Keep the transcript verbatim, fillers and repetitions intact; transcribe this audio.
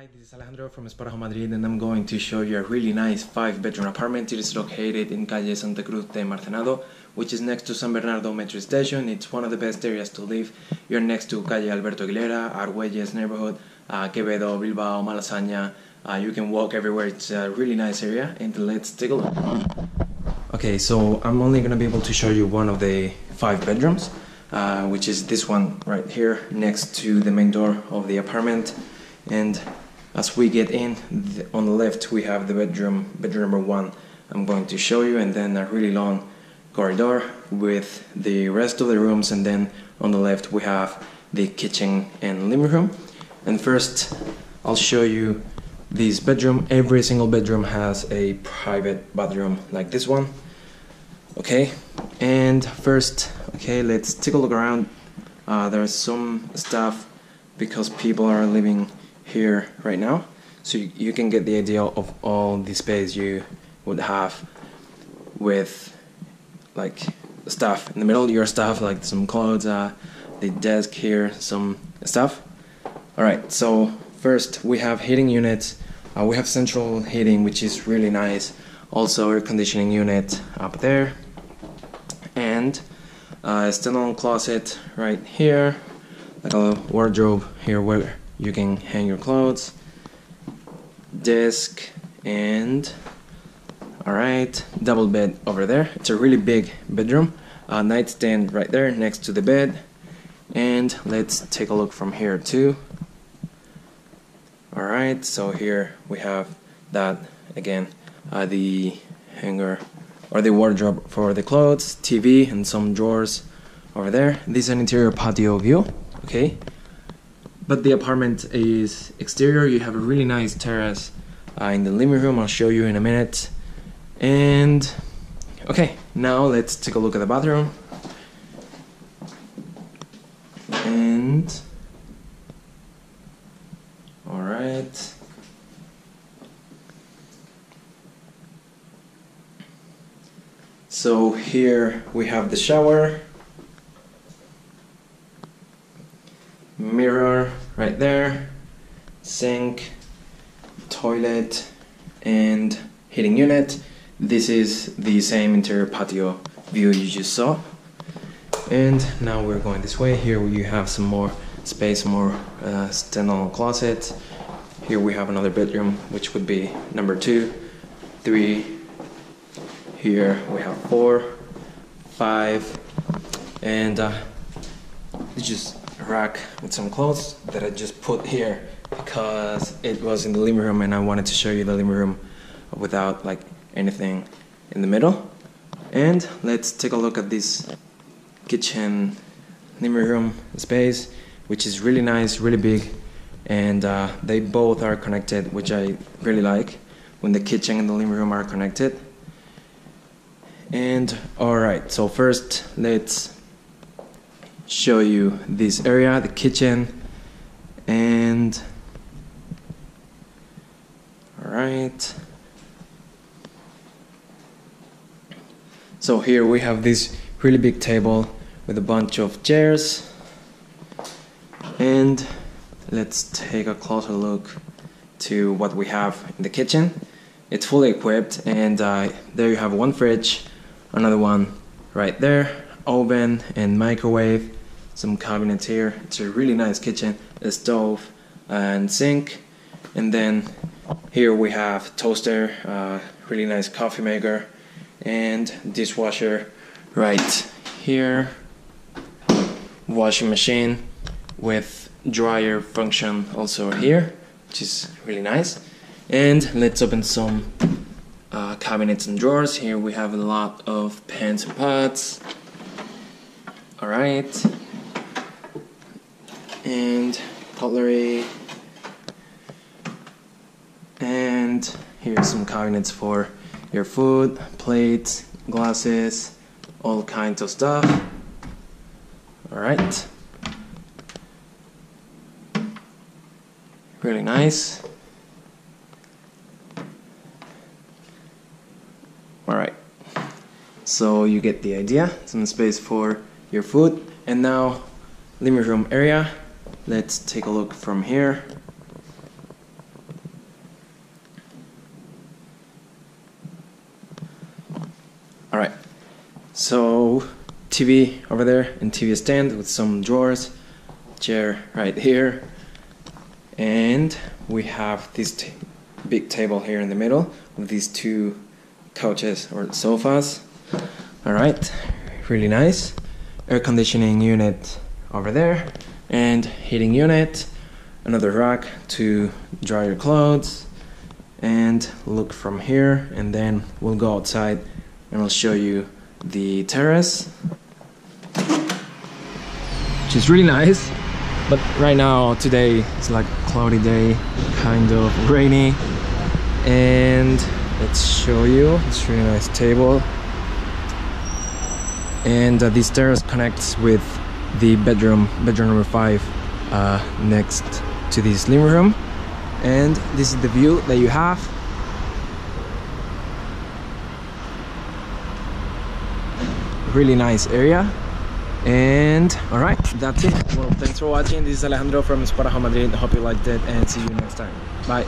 Hi, this is Alejandro from Spotahome Madrid, and I'm going to show you a really nice five bedroom apartment. It is located in Calle Santa Cruz de Marcenado, which is next to San Bernardo metro station. It's one of the best areas to live. You're next to Calle Alberto Aguilera, Arguelles neighborhood, uh, Quevedo, Bilbao, Malasaña. Uh, you can walk everywhere. It's a really nice area, and let's take a look. Okay, so I'm only going to be able to show you one of the five bedrooms, uh, which is this one right here, next to the main door of the apartment. And as we get in, the, on the left we have the bedroom, bedroom number one I'm going to show you, and then a really long corridor with the rest of the rooms, and then on the left we have the kitchen and living room. And first I'll show you this bedroom. Every single bedroom has a private bathroom like this one. Okay, and first, okay, let's take a look around. Uh, there's some stuff because people are living here right now, so you can get the idea of all the space you would have with like stuff in the middle, your stuff, like some clothes, uh, the desk here, some stuff. Alright, so first we have heating units, uh, we have central heating, which is really nice, also air conditioning unit up there, and uh, a standalone closet right here, like a wardrobe here where you can hang your clothes, desk, and alright, double bed over there. It's a really big bedroom, a nightstand right there next to the bed, and let's take a look from here too. Alright, so here we have that again, uh, the hanger or the wardrobe for the clothes, T V, and some drawers over there. This is an interior patio view, okay? But the apartment is exterior. You have a really nice terrace uh, in the living room. I'll show you in a minute. And okay, now let's take a look at the bathroom. And all right. So here we have the shower. Mirror right there, sink, toilet, and heating unit. This is the same interior patio view you just saw. And now we're going this way. Here you have some more space, more uh, standalone closet. Here we have another bedroom, which would be number two, three. Here we have four, five, and uh, it's just rack with some clothes that I just put here because it was in the living room and I wanted to show you the living room without like anything in the middle. And let's take a look at this kitchen living room space, which is really nice, really big, and uh, they both are connected, which I really like when the kitchen and the living room are connected. And alright, so first let's show you this area, the kitchen, and all right. So here we have this really big table with a bunch of chairs, and let's take a closer look to what we have in the kitchen. It's fully equipped, and uh, there you have one fridge, another one right there, oven and microwave, some cabinets here. It's a really nice kitchen, a stove and sink, and then here we have toaster, uh, really nice coffee maker, and dishwasher right here, washing machine with dryer function also here, which is really nice. And let's open some uh, cabinets and drawers. Here we have a lot of pans and pots. All right, and cutlery, and here's some cabinets for your food, plates, glasses, all kinds of stuff. All right, really nice. All right, so you get the idea, some space for your food. And now living room area, let's take a look from here. T V over there and T V stand with some drawers, chair right here, and we have this t big table here in the middle with these two couches or sofas. All right, really nice. Air conditioning unit over there and heating unit, another rack to dry your clothes, and look from here, and then we'll go outside and I'll show you the terrace, which is really nice. But right now, today, it's like a cloudy day, kind of rainy. And let's show you, it's a really nice table. And uh, this terrace connects with the bedroom, bedroom number five, uh, next to this living room. And this is the view that you have. Really nice area. And alright, that's it. Well, thanks for watching. This is Alejandro from Spotahome Madrid. Hope you liked it and see you next time. Bye.